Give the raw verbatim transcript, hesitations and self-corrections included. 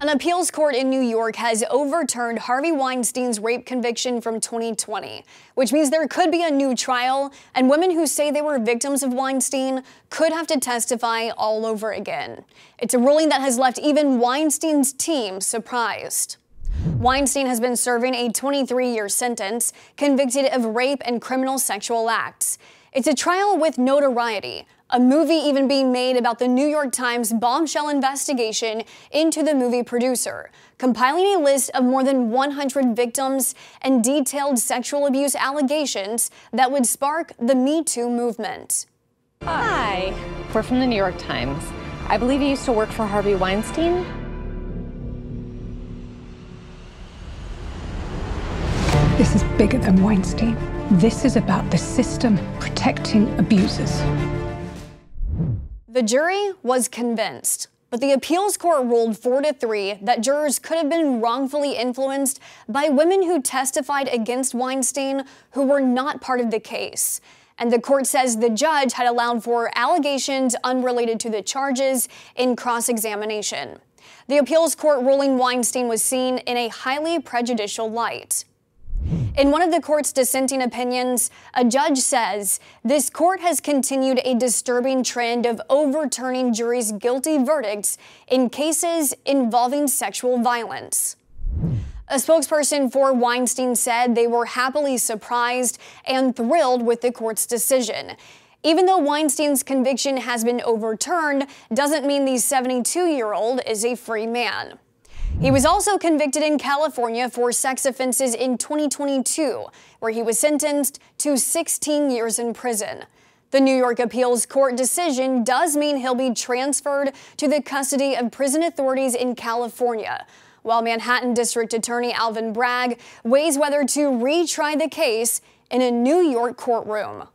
An appeals court in New York has overturned Harvey Weinstein's rape conviction from twenty twenty, which means there could be a new trial, and women who say they were victims of Weinstein could have to testify all over again. It's a ruling that has left even Weinstein's team surprised. Weinstein has been serving a twenty-three year sentence, convicted of rape and criminal sexual acts. It's a trial with notoriety, a movie even being made about the New York Times bombshell investigation into the movie producer, compiling a list of more than one hundred victims and detailed sexual abuse allegations that would spark the Me Too movement. Hi. Hi. We're from the New York Times. I believe you used to work for Harvey Weinstein. This is bigger than Weinstein. This is about the system protecting abusers. The jury was convinced, but the appeals court ruled four to three that jurors could have been wrongfully influenced by women who testified against Weinstein who were not part of the case. And the court says the judge had allowed for allegations unrelated to the charges in cross-examination. The appeals court ruling Weinstein was seen in a highly prejudicial light. In one of the court's dissenting opinions, a judge says, "This court has continued a disturbing trend of overturning juries' guilty verdicts in cases involving sexual violence." A spokesperson for Weinstein said they were happily surprised and thrilled with the court's decision. Even though Weinstein's conviction has been overturned, doesn't mean the seventy-two year old is a free man. He was also convicted in California for sex offenses in twenty twenty-two, where he was sentenced to sixteen years in prison. The New York appeals court decision does mean he'll be transferred to the custody of prison authorities in California, while Manhattan District Attorney Alvin Bragg weighs whether to retry the case in a New York courtroom.